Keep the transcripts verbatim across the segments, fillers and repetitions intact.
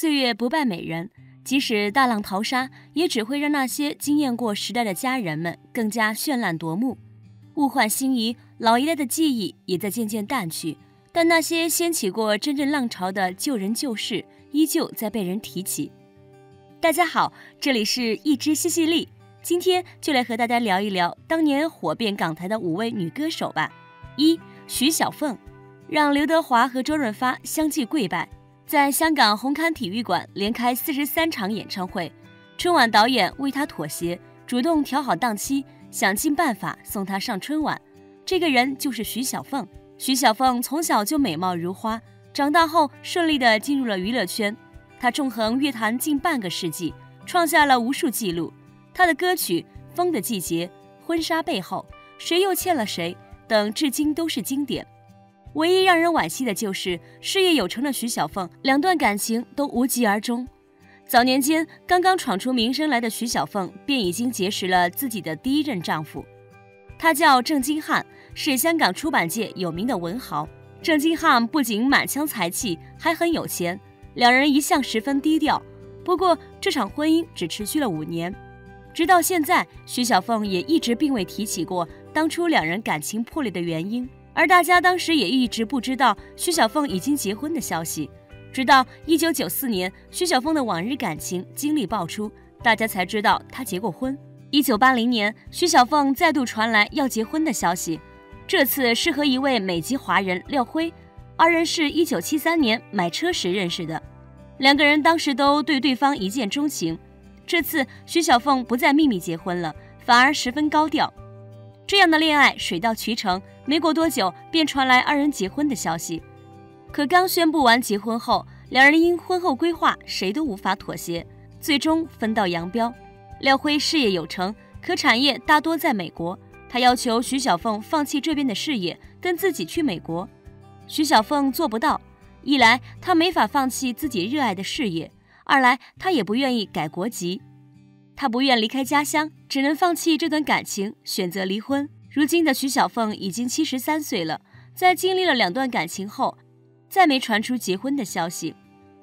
岁月不败美人，即使大浪淘沙，也只会让那些惊艳过时代的佳人们更加绚烂夺目。物换星移，老一代的记忆也在渐渐淡去，但那些掀起过真正浪潮的旧人旧事，依旧在被人提起。大家好，这里是一枝淅淅沥，今天就来和大家聊一聊当年火遍港台的五位女歌手吧。一、徐小凤，让刘德华和周润发相继跪拜，在香港红磡体育馆连开四十三场演唱会。春晚导演为她妥协，主动调好档期，想尽办法送她上春晚。这个人就是徐小凤。徐小凤从小就美貌如花，长大后顺利地进入了娱乐圈。她纵横乐坛近半个世纪，创下了无数纪录。她的歌曲《风的季节》《婚纱背后》《谁又欠了谁》等至今都是经典。唯一让人惋惜的就是事业有成的徐小凤，两段感情都无疾而终。早年间刚刚闯出名声来的徐小凤便已经结识了自己的第一任丈夫，他叫郑经翰，是香港出版界有名的文豪。郑经翰不仅满腔才气，还很有钱，两人一向十分低调。不过这场婚姻只持续了五年，直到现在徐小凤也一直并未提起过当初两人感情破裂的原因，而大家当时也一直不知道徐小凤已经结婚的消息。直到一九九四年，徐小凤的往日感情经历爆出，大家才知道她结过婚。一九八零年，徐小凤再度传来要结婚的消息，这次是和一位美籍华人廖辉，二人是一九七三年买车时认识的，两个人当时都对对方一见钟情。这次徐小凤不再秘密结婚了，反而十分高调。这样的恋爱水到渠成，没过多久便传来二人结婚的消息。可刚宣布完结婚后，两人因婚后规划谁都无法妥协，最终分道扬镳。廖辉事业有成，可产业大多在美国，他要求徐小凤放弃这边的事业，跟自己去美国。徐小凤做不到，一来她没法放弃自己热爱的事业，二来她也不愿意改国籍。她不愿离开家乡，只能放弃这段感情，选择离婚。如今的徐小凤已经七十三岁了，在经历了两段感情后，再没传出结婚的消息。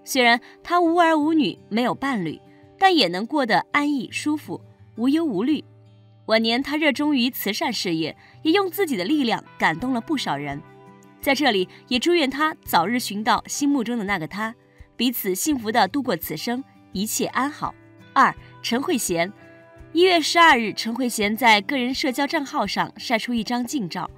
虽然她无儿无女，没有伴侣，但也能过得安逸舒服，无忧无虑。晚年她热衷于慈善事业，也用自己的力量感动了不少人。在这里，也祝愿她早日寻到心目中的那个他，彼此幸福地度过此生，一切安好。二、陈慧娴，一月十二日，陈慧娴在个人社交账号上晒出一张近照。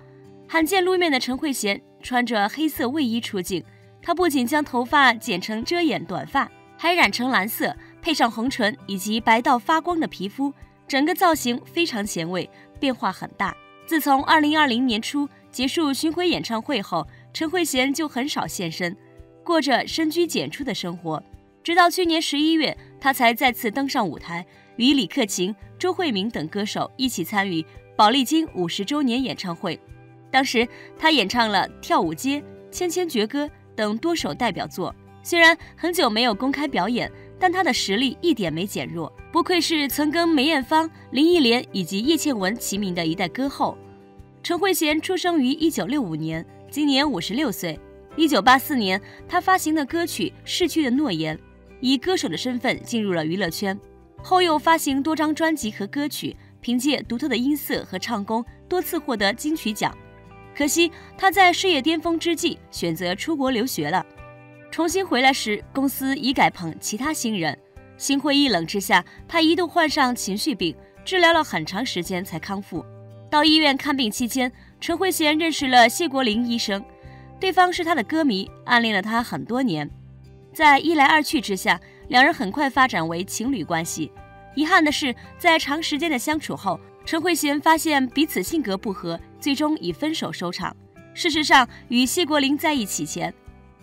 罕见露面的陈慧娴穿着黑色卫衣出镜，她不仅将头发剪成遮掩短发，还染成蓝色，配上红唇以及白到发光的皮肤，整个造型非常前卫，变化很大。自从二零二零年初结束巡回演唱会后，陈慧娴就很少现身，过着深居简出的生活。直到去年十一月，她才再次登上舞台，与李克勤、周慧敏等歌手一起参与宝丽金五十周年演唱会。当时，她演唱了《跳舞街》《千千阙歌》等多首代表作。虽然很久没有公开表演，但她的实力一点没减弱，不愧是曾跟梅艳芳、林忆莲以及叶倩文齐名的一代歌后。陈慧娴出生于一九六五年，今年五十六岁。一九八四年，她发行的歌曲《逝去的诺言》。以歌手的身份进入了娱乐圈，后又发行多张专辑和歌曲，凭借独特的音色和唱功多次获得金曲奖。可惜他在事业巅峰之际选择出国留学了，重新回来时公司已改捧其他新人。心灰意冷之下，他一度患上情绪病，治疗了很长时间才康复。到医院看病期间，陈慧娴认识了谢国麟医生，对方是他的歌迷，暗恋了他很多年。在一来二去之下，两人很快发展为情侣关系。遗憾的是，在长时间的相处后，陈慧娴发现彼此性格不合，最终以分手收场。事实上，与谢国麟在一起前，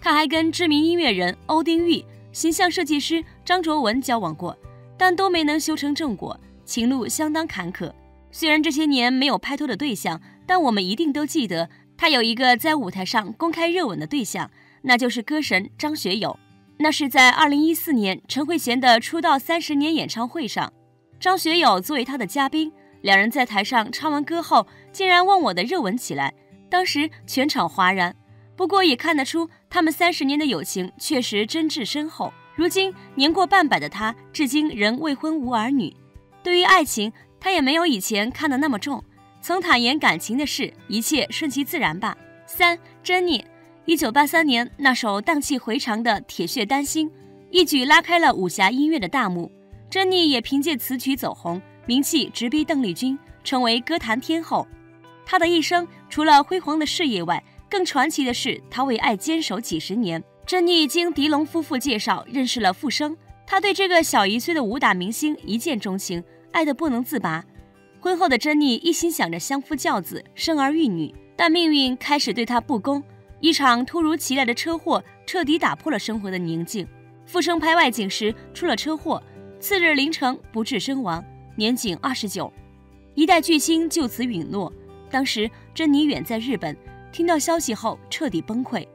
她还跟知名音乐人欧丁玉、形象设计师张卓文交往过，但都没能修成正果，情路相当坎坷。虽然这些年没有拍拖的对象，但我们一定都记得她有一个在舞台上公开热吻的对象，那就是歌神张学友。那是在二零一四年陈慧娴的出道三十年演唱会上，张学友作为她的嘉宾，两人在台上唱完歌后，竟然忘我的热吻起来，当时全场哗然。不过也看得出他们三十年的友情确实真挚深厚，如今年过半百的她，至今仍未婚无儿女。对于爱情，她也没有以前看得那么重，曾坦言感情的事，一切顺其自然吧。三、珍妮，一九八三年那首荡气回肠的《铁血丹心》，一举拉开了武侠音乐的大幕。珍妮也凭借此曲走红，名气直逼邓丽君，成为歌坛天后。她的一生除了辉煌的事业外，更传奇的是她为爱坚守几十年。珍妮经狄龙夫妇介绍认识了傅生，她对这个小一岁的武打明星一见钟情，爱得不能自拔。婚后的珍妮一心想着相夫教子，生儿育女，但命运开始对她不公。一场突如其来的车祸彻底打破了生活的宁静。傅生拍外景时出了车祸，次日凌晨不治身亡，年仅二十九。一代巨星就此陨落。当时珍妮远在日本，听到消息后彻底崩溃，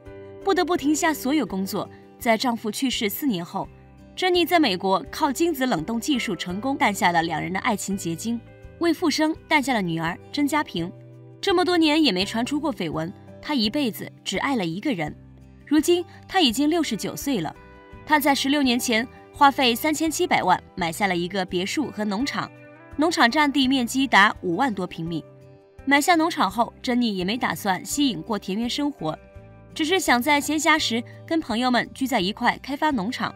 不得不停下所有工作。在丈夫去世四年后，珍妮在美国靠精子冷冻技术成功诞下了两人的爱情结晶，为傅生诞下了女儿甄家平。这么多年也没传出过绯闻，她一辈子只爱了一个人。如今她已经六十九岁了，她在十六年前花费三千七百万买下了一个别墅和农场，农场占地面积达五万多平米。买下农场后，珍妮也没打算吸引过田园生活，只是想在闲暇时跟朋友们聚在一块开发农场。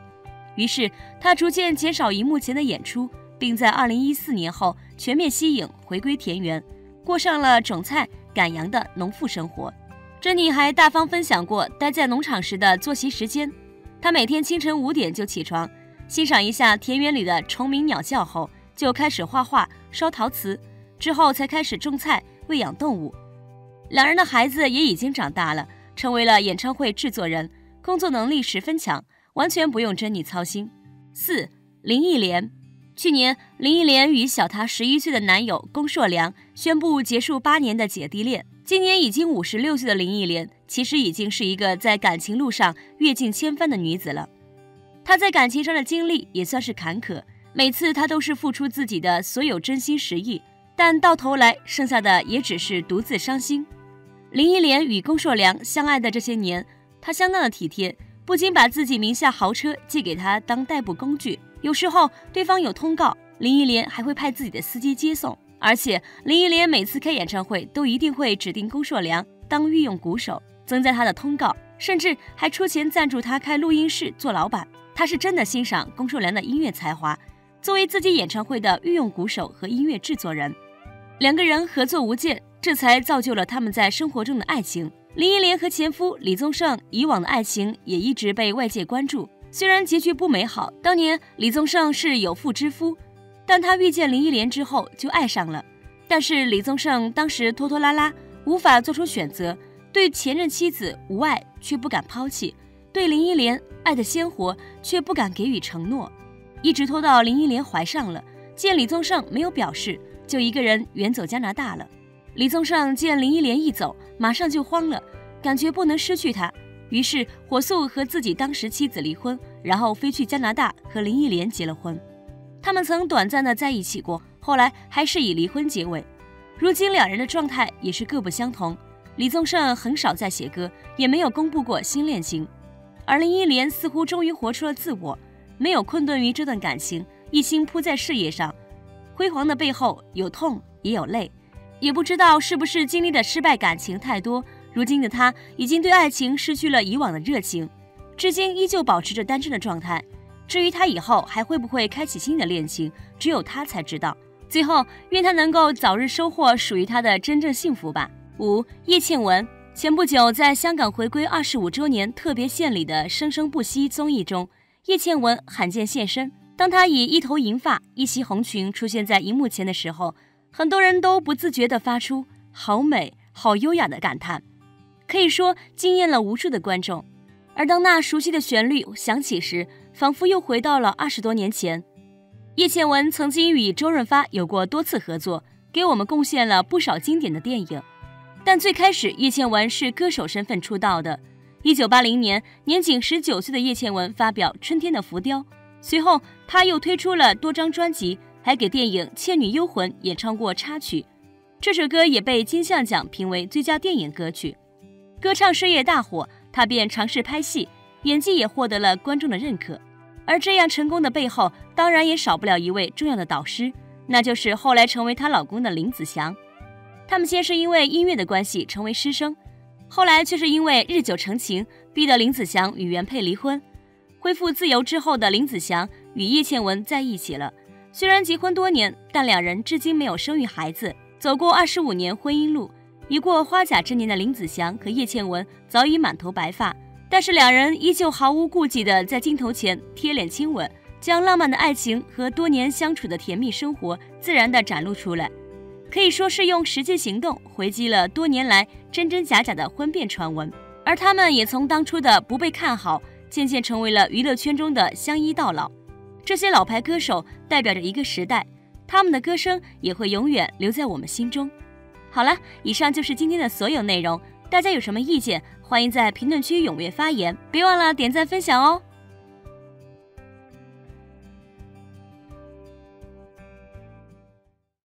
于是他逐渐减少荧幕前的演出，并在二零一四年后全面息影，回归田园，过上了种菜赶羊的农妇生活。珍妮还大方分享过待在农场时的作息时间，她每天清晨五点就起床，欣赏一下田园里的虫鸣鸟叫后，就开始画画烧陶瓷，之后才开始种菜喂养动物。两人的孩子也已经长大了，成为了演唱会制作人，工作能力十分强，完全不用珍妮操心。四、林忆莲。去年，林忆莲与小她十一岁的男友龚硕良宣布结束八年的姐弟恋。今年已经五十六岁的林忆莲，其实已经是一个在感情路上阅尽千帆的女子了。她在感情上的经历也算是坎坷，每次她都是付出自己的所有真心实意，但到头来剩下的也只是独自伤心。林忆莲与龚硕良相爱的这些年，她相当的体贴，不仅把自己名下豪车借给他当代步工具，有时候对方有通告，林忆莲还会派自己的司机接送。而且林忆莲每次开演唱会都一定会指定龚硕良当御用鼓手，增加他的通告，甚至还出钱赞助他开录音室做老板。他是真的欣赏龚硕良的音乐才华，作为自己演唱会的御用鼓手和音乐制作人，两个人合作无间，这才造就了他们在生活中的爱情。林忆莲和前夫李宗盛以往的爱情也一直被外界关注，虽然结局不美好，当年李宗盛是有妇之夫，但他遇见林忆莲之后就爱上了。但是李宗盛当时拖拖拉拉，无法做出选择，对前任妻子无爱却不敢抛弃，对林忆莲爱得鲜活却不敢给予承诺，一直拖到林忆莲怀上了，见李宗盛没有表示，就一个人远走加拿大了。李宗盛见林忆莲一走，马上就慌了，感觉不能失去她，于是火速和自己当时妻子离婚，然后飞去加拿大和林忆莲结了婚。他们曾短暂的在一起过，后来还是以离婚结尾。如今两人的状态也是各不相同，李宗盛很少在写歌，也没有公布过新恋情，而林忆莲似乎终于活出了自我，没有困顿于这段感情，一心扑在事业上。辉煌的背后有痛也有泪，也不知道是不是经历的失败感情太多，如今的他已经对爱情失去了以往的热情，至今依旧保持着单身的状态。至于他以后还会不会开启新的恋情，只有他才知道。最后，愿他能够早日收获属于他的真正幸福吧。五、叶倩文。前不久在香港回归二十五周年特别献礼的《生生不息》综艺中，叶倩文罕见现身。当她以一头银发、一袭红裙出现在荧幕前的时候，很多人都不自觉地发出好美好优雅的感叹，可以说惊艳了无数的观众。而当那熟悉的旋律响起时，仿佛又回到了二十多年前。叶倩文曾经与周润发有过多次合作，给我们贡献了不少经典的电影。但最开始叶倩文是歌手身份出道的。一九八零年，年仅十九岁的叶倩文发表《春天的浮雕》，随后她又推出了多张专辑，还给电影《倩女幽魂》演唱过插曲，这首歌也被金像奖评为最佳电影歌曲。歌唱事业大火，她便尝试拍戏，演技也获得了观众的认可。而这样成功的背后，当然也少不了一位重要的导师，那就是后来成为她老公的林子祥。他们先是因为音乐的关系成为师生，后来却是因为日久成情，逼得林子祥与原配离婚。恢复自由之后的林子祥与叶倩文在一起了，虽然结婚多年，但两人至今没有生育孩子。走过二十五年婚姻路，一过花甲之年的林子祥和叶倩文早已满头白发，但是两人依旧毫无顾忌地在镜头前贴脸亲吻，将浪漫的爱情和多年相处的甜蜜生活自然地展露出来，可以说是用实际行动回击了多年来真真假假的婚变传闻。而他们也从当初的不被看好，渐渐成为了娱乐圈中的相依到老。这些老牌歌手代表着一个时代，他们的歌声也会永远留在我们心中。好了，以上就是今天的所有内容，大家有什么意见，欢迎在评论区踊跃发言，别忘了点赞分享哦。